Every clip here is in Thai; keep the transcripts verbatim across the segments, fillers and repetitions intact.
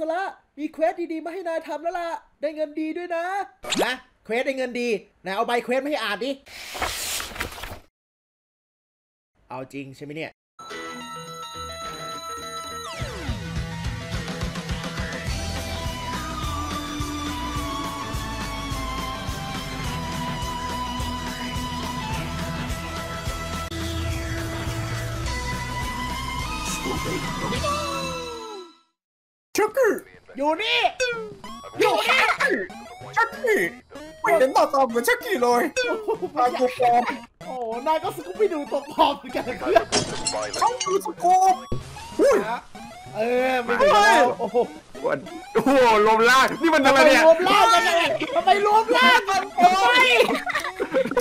ซะละมีเควสดีๆมาให้นายทำแล้วล่ะได้เงินดีด้วยนะนะเควสได้เงินดีนายเอาใบเควสมาให้อ่านดิเอาจริงใช่ไหมเนี่ยชักกี้อยู่นี่อยู่นี่ชักกี้ไม่เห็นหน้าตาเหมือนชักกี้เลยพากูปลอมโอ้นายก็สกูปไปดูตัวปลอมเหมือนกันเพื่อนเขาดูสกูปอุ้ยเออไม่ได้โอ้โหโอ้โหรวมล่างนี่มันอะไรเนี่ยรวมล่างกันเลยทำไมรวมล่างกันปลอม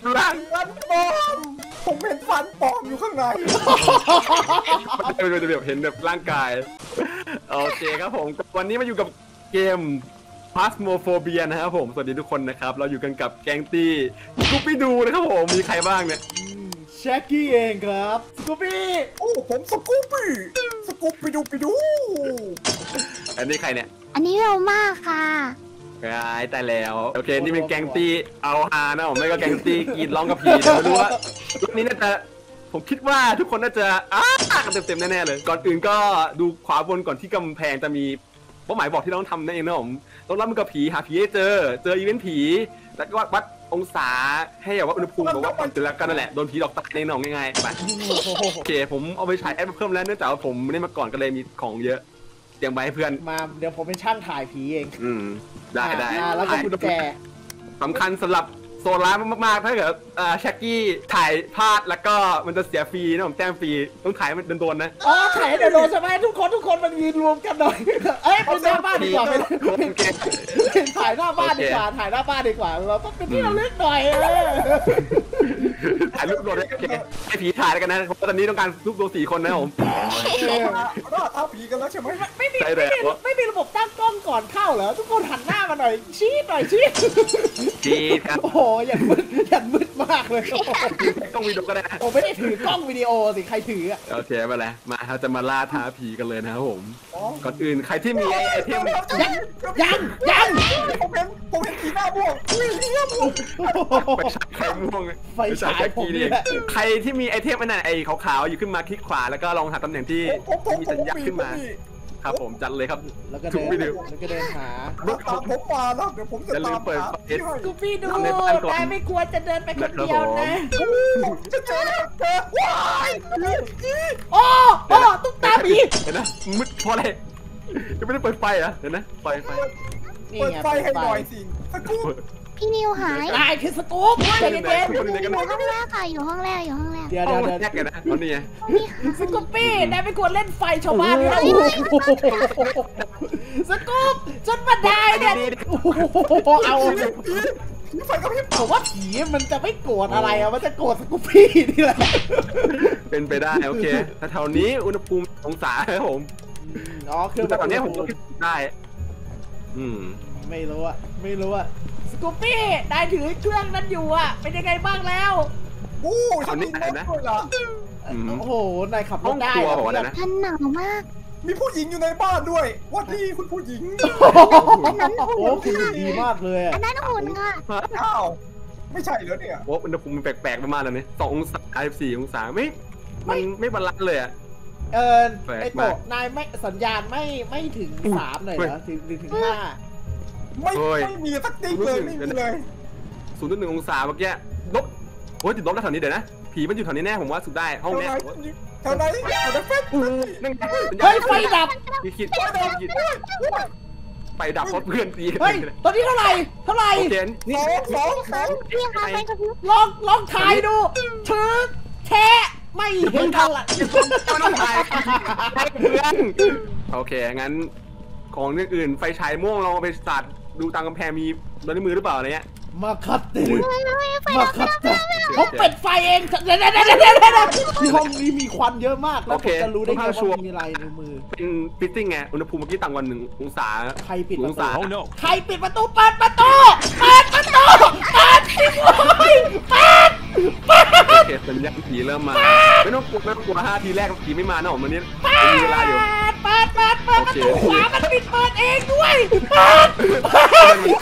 รวมล่างกันปลอมผมเห็นฟันปลอมอยู่ข้างในมันจะแบบเห็นแบบร่างกายโอเคครับผมวันนี้มาอยู่กับเกม Phasmophobia นะครับผมสวัสดีทุกคนนะครับเราอยู่กันกับแกงตี้สกูปี้ดูนะครับผมมีใครบ้างเนี่ยแช็กกี้เองครับสกูปี้โอ้ผมสกูปี้สกูปี้ดูปี้ดูอันนี้ใครเนี่ยอันนี้เรามากค่ะตายแล้วโอเคนี่เป็นแกงตี้เอาฮานะผมไม่ก็แกงตี้กินร้องกับผีนะรู้ว่าตอนนี้น่าจะผมคิดว่าทุกคนน่าจะอ้ากันเต็มๆแน่ๆเลยก่อนอื่นก็ดูขวาบนก่อนที่กำแพงจะมีเป้าหมายบอกที่เราต้องทำนั่นเองนะผมต้องรับมือกับผีหาผีให้เจอเจออีเวนต์ผีแล้วก็วัดองศาให้แบบว่าอุณหภูมิแบบว่าอ่อนแต่ละกันนั่นแหละโดนผีหลอกตัดในหนองง่ายๆไปโอเคผมเอาไปฉายแอปเพิ่มแล้วเนื่องจากผมไม่ได้มาก่อนก็เลยมีของเยอะเตรียมไว้ให้เพื่อนมาเดี๋ยวผมเป็นช่างถ่ายผีเองอืมได้ได้แล้วก็คุณแจสำคัญสำหรับโซล่ามากๆถ้าเกิดแช็กกี้ถ่ายพลาดแล้วก็มันจะเสียฟรีนะผมแต้มฟรีต้องถ่ายมันโดนๆนะอ๋อถ่ายโดนๆใช่ไหมทุกคนทุกคนมันยืนรวมกันหน่อยเอ้ยไปหน้าบ้านดีกว่าถ่ายหน้าบ้านดีกว่าถ่ายหน้าบ้านดีกว่าเราต้องเป็นที่ระลึกหน่อยถ่ายรูปโดนโอเคให้ผีถ่ายแล้วกันนะตอนนี้ต้องการรูปโดนสี่คนนะผมเราเอาผีกันแล้วใช่ไหมไม่มีไม่มีระบบตั้งกล้องก่อนเข้าเหรอทุกคนหันหน้ามาหน่อยชี้หน่อยชี้ชี้ครับโอ้โหยันมืดยันมืดมากเลยกล้องวิดีโอก็ได้โอ้ไม่ได้ถือกล้องวิดีโอสิใครถือโอเคมาแล้วมาเราจะมาล่าท้าผีกันเลยนะครับผมก่อนอื่นใครที่มีไอเทมยังยังยังผมเห็นผมเห็นผีหน้าม่วงผีหน้าม่วงไปฉายใครม่วงไปฉายผีนี่ใครที่มีไอเทมอันนั้นไอขาวๆอยู่ขึ้นมาคลิกขวาแล้วก็ลองหาตำแหน่งที่มีสัญญาณขึ้นมาครับผมจัดเลยครับแล้วก็เดินแล้วก็เดินหาผมมาแล้วเดี๋ยวผมจะตามหากูพี่ดูได้ไม่กลัวจะเดินไปคนเดียวนะจะเจอเจอว้ายโอ้โอ้ตุ๊กตาผีเห็นนะมึดพอเลยจะไม่ได้เปิดไฟเหรอเห็นนะไฟไฟเปิดไฟให้หน่อยสิพี่นิวหายได้คือสกู๊ปเด็กเด็กอยู่ห้องแรกค่ะอยู่ห้องแรกอยู่ห้องแรกเดี๋ยวเดี๋ยวแยกกันนะเขาเนี่ยสกู๊ปปี้นายไม่ควรเล่นไฟชาวบ้านนะสกู๊ปจนบันไดเนี่ยเอาไฟก็พี่บอกว่าผีมันจะไม่โกรธอะไรอะมันจะโกรธสกู๊ปปี้นี่แหละเป็นไปได้โอเคแต่แถวนี้อุณหภูมิองศาครับผมอ๋อคือแต่ตอนนี้ผมก็ได้อืมไม่รู้อะไม่รู้อะสกูปี้ได้ถือเครื่องนั้นอยู่อะเป็นยังไงบ้างแล้ววู้ฉันนี่ได้นะโอ้โหนายขับรถได้ท่านหนาวมากมีผู้หญิงอยู่ในบ้านด้วยว่าที่คุณผู้หญิงอันนั้นหุ่นดีมากเลยอันนั้นหุ่นค่ะอ้าวไม่ใช่เหรอเนี่ยโอ้อุณหภูมิมันแปลกๆประมาณนั้นเนี่ยสององศาสี่องศาไม่มันไม่บาลานซ์เลยอะเออไอโตนายไม่สัญญาณไม่ไม่ถึงสามเลยเหรอถึงถึงห้าไม่มีสักทีเลยไม่มีเลยศูนย์จุดหนึ่งองศาเมื่อกี้ลบโอ้ยติดลบแล้วแถวนี้เดี๋ยวนะผีมันอยู่แถวนี้แน่ผมว่าสุดได้ห้องแน่แถวไหนแถวไฟนั่งเฮ้ยไฟดับมีขีดไฟดับเพราะเพื่อนตีเฮ้ยตอนนี้เท่าไหร่เท่าไหร่สองสองสองลองลองถ่ายดูถือแท้ไม่เห็นกันละต้องถ่ายเพื่อนโอเคงั้นของอย่างอื่นไฟฉายม่วงเราเอาไปสตาร์ทดูตามกำแพงมีโดนในมือหรือเปล่าอะไรเงี้ยมาคัดติมาคัดติเขาเปิดไฟเองเดี๋ยวเดี๋ยวเดี๋ยวเดี๋ยวที่ห้องนี้มีควันเยอะมากแล้วผมจะรู้ได้ไงว่ามีอะไรในมือเป็นปิดติ้งไงอุณหภูมิเมื่อกี้ต่างวันหนึ่งองศาใครปิดประตูใครปิดประตูเปิดประตูเปิดประตูเปิดสิโว้ยเปิดเปิดสัญญาณผีเริ่มมาไม่ต้องกลัวไม่ต้องกลัวห้าทีแรกผีไม่มานะผมวันนี้มีเวลาอยู่ เปิดเปิดเปิดประตูขวามันปิดเปิดเองด้วยเปิด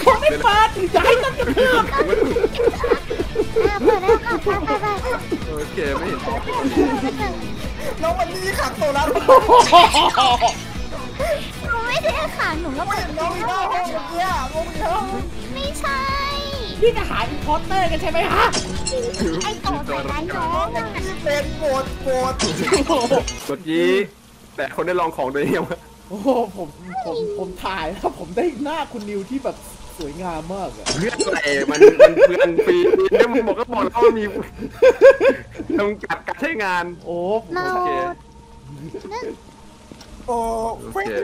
ผมไม่เปิดอย่าให้ต้องกระเพื่อมเปิดแล้วก็ไปไปไปโอเคไม่เห็นแล้ววันนี้ขังโซล่าหนูไม่ได้ขังหนูก็เปิดน้องอีกแล้วไม่ใช่พี่จะหาอินพอร์เตอร์กันใช่ไหมฮะไอ้ต่อสายร้านน้องที่เป็นโกรธโกรธเมื่อกี้แต่คนได้ลองของโดยเดียวโอ้โหผมผมผมถ่ายแล้วผมได้หน้าคุณนิวที่แบบสวยงามมากอะเลือดไหลมันมันเปลี่ยนปีแล้วมึงบอกก็บอกแล้วว่ามีจำกัดการใช้งานโอ้โอเคโอ้เฟสที่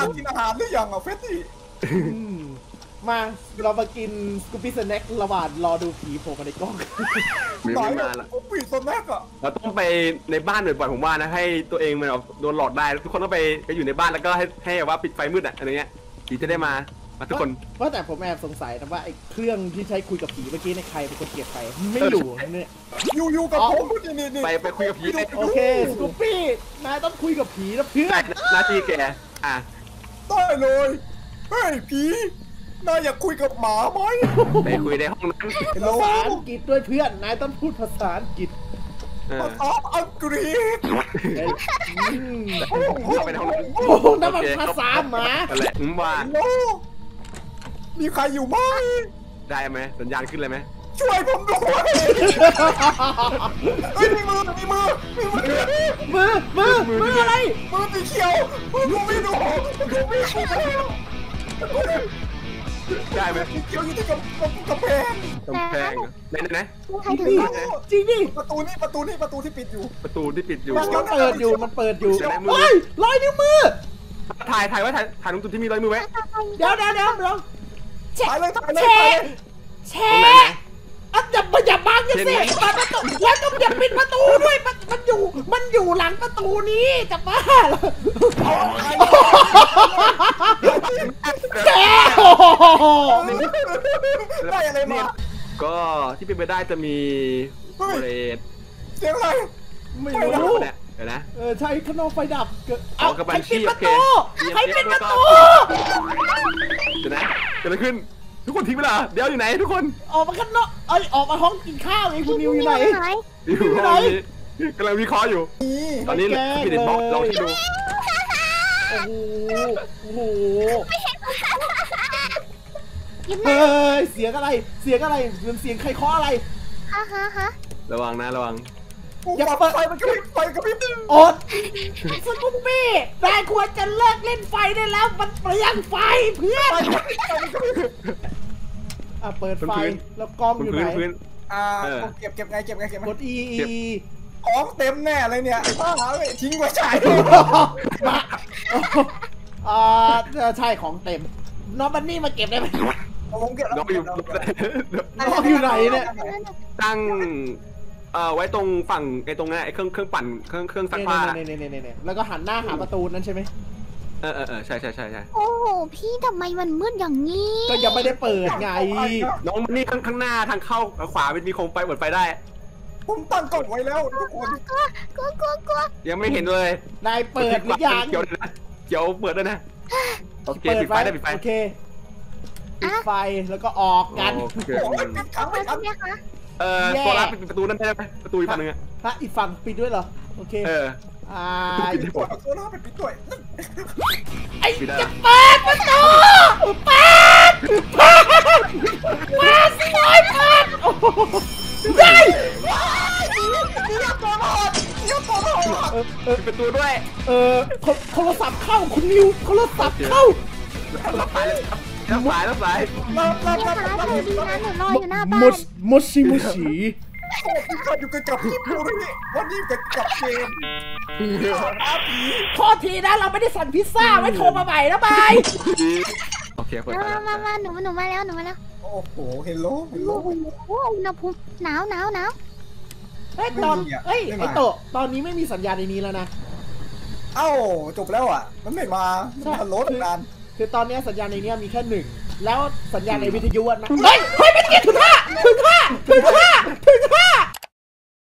มากินอาหารหรือยังอ่ะเฟสที่มาเรามากินสกูปี้สแน็คระหว่างรอดูผีโผล่มาในกล้องไม่มาละกูปีสแน็คอ่ะเราต้องไปในบ้านบ่อยๆผมว่านะให้ตัวเองมันโดนหลอดได้ทุกคนต้องไปไปอยู่ในบ้านแล้วก็ให้ให้ว่าปิดไฟมืดอ่ะอะไรเงี้ยผีจะได้มามาทุกคนเพราะแต่ผมแอบสงสัยนะว่าไอ้เครื่องที่ใช้คุยกับผีเมื่อกี้ในใครเป็นคนเก็บไปไม่อยู่เนี่ยอยู่อยู่กับผมไปไปคุยกับผีโอเคสกูปี้นายต้องคุยกับผีนะเพื่อนนาทีแกอ่ะได้เลยเฮ้ยผีนายอยากคุยกับหมาไหมไปคุยในห้องนั้นภาษาอังกฤษด้วยเพื่อนนายต้องพูดภาษาอังกฤษภาษาอังกฤษโอ้โหนั่นมันภาษาหมาอะไรบ้ามีใครอยู่ไหมได้ไหมสัญญาณขึ้นเลยไหมช่วยผมด้วยเฮ้ยมีมือมีมือมีมือมือมือมืออะไรมือสีเขียวมือกูไม่ดูกูไม่ดูได้ไหมเกี่ยวอยู่ที่กับกับแพงกับแพงไหนไหนไหนจริงดิประตูนี่ประตูนี่ประตูที่ปิดอยู่ประตูที่ปิดอยู่มันเปิดอยู่มันเปิดอยู่โอ้ยลอยนิ้วมือถ่ายถ่ายไว้ถ่ายถ่ายตรงจุดที่มีลอยมือไว้เดี๋ยวเดี๋ยวเดี๋ยวลองเช็คเช็คเช็คอันดับประหยัดบ้างกันสิปิดประตูไว้ต้องอย่าปิดประตูด้วยมันอยู่มันอยู่หลังประตูนี้จะบ้าเหรอแก่ได้อะไรมาก็ที่เป็นไปได้จะมีเบรดเสียงอะไรไม่รู้เนี่ยเดี๋ยวนะเออใช่ข้างนอกไฟดับเอาใครปิดประตูใครปิดประตูเดี๋ยวนะเกิดอะไรขึ้นทุกคนทิ้งไปละเดี๋ยวอยู่ไหนทุกคนออกมาข้างนอกเอ้ยออกมาห้องกินข้าวเองคุณนิวอยู่ไหนอยู่ไหนกำลังวิเคราะห์อยู่ตอนนี้ปิดบล็อกลองดูโอ้โหเฮ้ยเสียงอะไรเสียงอะไรเป็นเสียงใครเคาะอะไรฮ่าฮ่าฮ่าระวังนะระวังอย่าเปิดไฟมันกระพริบไฟกระพริบอดสกูปี้แต่ควรจะเลิกเล่นไฟได้แล้วมันเปลืองไฟเพื่อนอ่ะเปิดไฟแล้วกล้องอยู่ไหนอ่าเก็บเก็บไงเก็บไงเก็บกดอีของเต็มแน่เลยเนี่ยพ่อเขาทิ้งไว้ใช่อ่าใช่ของเต็มน้องบันนี่มาเก็บได้ไหมผมเก็บแล้วน้องอยู่น้องอยู่ไหนเนี่ยตั้งเอ่อไว้ตรงฝั่งไอ้ตรงนั้นไอ้เครื่องเครื่องปั่นเครื่องเครื่องซักผ้าเนี่ยเนี่ยเนี่ยแล้วก็หันหน้าหาประตูนั้นใช่ไหมเออเออใช่ใช่ใช่ใช่โอ้โหพี่ทำไมมันมืดอย่างนี้ก็ยังไม่ได้เปิดไงน้องมันนี่ข้างหน้าทางเข้าขวาเป็นมีโคมไฟเปิดไฟได้ผมตั้งกดไว้แล้วทุกคนกลัวกลัวกลัวยังไม่เห็นเลยนายเปิดหรือยังเดี๋ยวนะเดี๋ยวเปิดด้วยนะโอเคปิดไฟได้ปิดไฟโอเคปิดไฟแล้วก็ออกกันโอเคขังไว้ครับเนี่ยคะเออตัวรับปิดประตูนั่นได้ไหมประตูอีกฝั่งนึงอะฮะอีกฝั่งปิดด้วยเหรอโอเคเอออ่าตัวรับปิดด้วยไอ้จะเปิดประตูเปิดมาสิหน่อยเปิดได้เรียกตัวมาเรียกตัวมาปิดประตูด้วยเออโทรศัพท์เข้าคุณนิวโทรศัพท์เข้ารับสายรับสายรับสายรับรับรับรับรับดีนะหนูรออยู่หน้าบ้านมุสมุสซีมุสซีข้าอยู่กับกับพี่ปูนี่วันนี้กับกับเกมข้อทีนะเราไม่ได้สั่งพิซซ่าไม่โทรมาใหม่นะบายโอเคมามามาหนูหนูมาแล้วหนูมาแล้วโอ้โหเฮลโลเฮลโลอุณหภูมิหนาวหนาวหนาวเฮ้ยตอนเฮ้ยไอโตตอนนี้ไม่มีสัญญาณในนี้แล้วนะเอ้าจบแล้วอ่ะมันไม่มามันลดนานคือตอนนี้สัญญาณในนี้มีแค่หนึ่งแล้วสัญญาณในวิทยุนะเฮ้ยเฮ้ยไม่ได้เกี่ยวถึงห้าถึงห้าถึงห้าถึงห้า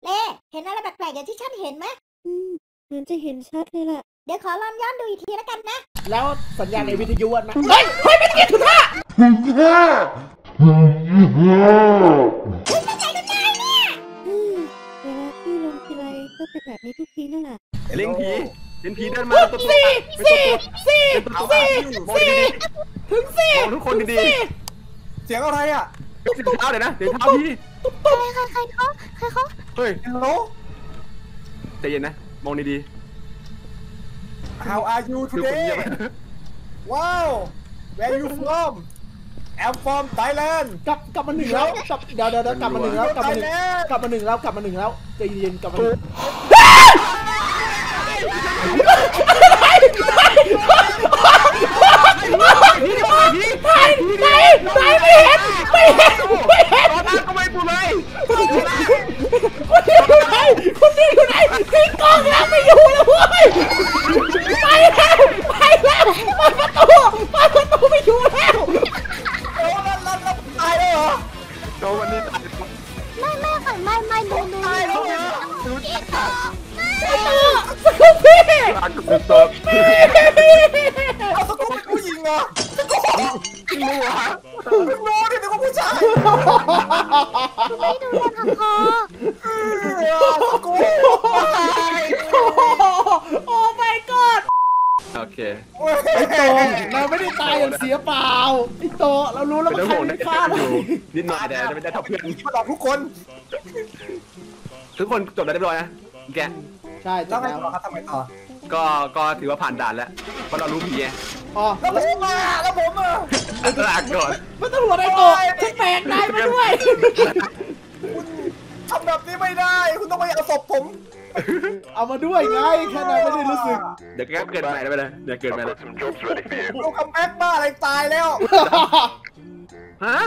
เล่เห็นอะไรแปลกๆอย่างที่ฉันเห็นไหมอืมมันจะเห็นชัดเลยล่ะ เดี๋ยวขอลองย้อนดูอีกทีแล้วกันนะแล้วสัญญาณในวิทยุนะเฮ้ยเฮ้ยไม่ได้ถูกท่าถูกท่าถูกท่าคุณจะใจคุณนายเนี่ยเวลาพี่ลงทีไรก็เป็นแบบนี้ทุกทีนั่นแหละเล่งผีเป็นผีเดินมาตัวตัวสี่สี่สี่สี่สี่ถึงสี่ทุกคนดีๆเสียงอะไรอ่ะเสียงเท้าเดี๋ยวนะเสียงเท้าพี่ใครใครเขาใครเขาเฮ้ยฮัลโหลใจเย็นนะมองดีๆHow are you today? Wow, where you from? I'm from Thailand. กลับกลับมาหนึ่งแล้วกลับเดี๋ยวเดี๋ยวกลับมาหนึ่งแล้วกลับมาหนึ่งกลับมาหนึ่งแล้วกลับมาหนึ่งแล้วใจเย็นกลับมาหนึ่งนิดหน่อยแต่ไม่ได้ทับเพื่อนมาหลอกทุกคนทุกคนจบแล้วเรียบร้อยนะแกใช่แล้วไงต่อครับทำไมต่อก็ก็ถือว่าผ่านด่านแล้วเพราะเรารู้ผีไงอ๋อแล้วผมมาแล้วผมมาหลักก่อนไม่ต้องหัวได้ต่อฉันแปลกได้มาด้วยคุณทำแบบนี้ไม่ได้คุณต้องไปเอาศพผมเอามาด้วยไงแค่นั้นไม่ได้รู้สึกเดี๋ยวแกเกิดใหม่แล้วไปเลยเดี๋ยวเกิดใหม่แล้วลูกคำแม็กบ้าอะไรตายแล้วฮะ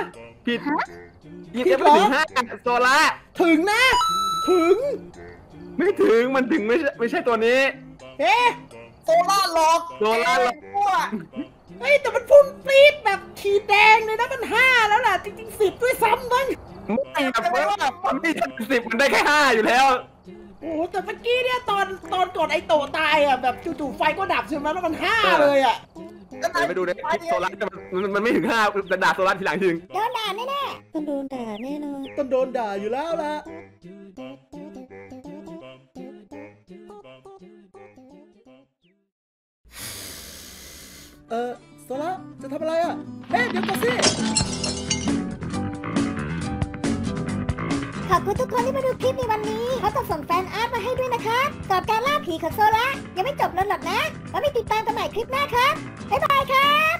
ผิดผิดไปถึงห้าโซล่าถึงนะถึงไม่ถึงมันถึงไม่ใช่ไม่ใช่ตัวนี้เฮ้โซล่าหลอกโซล่าหลอกเฮ้ยแต่มันพุ่งปี๊ดแบบขีดแดงเลยนะมันห้าแล้วล่ะจริงๆสิบด้วยซ้ำมั้งไม่แบบว่ามันไม่ถึงสิบมันได้แค่ห้าอยู่แล้วโอ้แต่เมื่อกี้เนี่ยตอนตอนกดไอโตตายอ่ะแบบจู่ๆไฟก็ดับใช่ไหมแล้วมันห้าเลยอ่ะไปดูในคลิปโซล่ามันมันไม่ถึงห้าด่าโซล่าทีหลังจริงโดนด่าแน่แน่ต้องโดนด่าแน่นอนต้องโดนด่าอยู่แล้วล่ะเออโซล่าจะทำอะไรอ่ะเฮ้ยเดี๋ยวก่อนสิขอบคุณทุกคนที่มาดูคลิปในวันนี้เขาจะส่งแฟนอาร์ตมาให้ด้วยนะคะกอบการล่าผีของโซล่ายังไม่จบแล้วหรอกนะแล้วไปติดตามกันใหม่คลิปหน้าครับบ๊ายบายครับ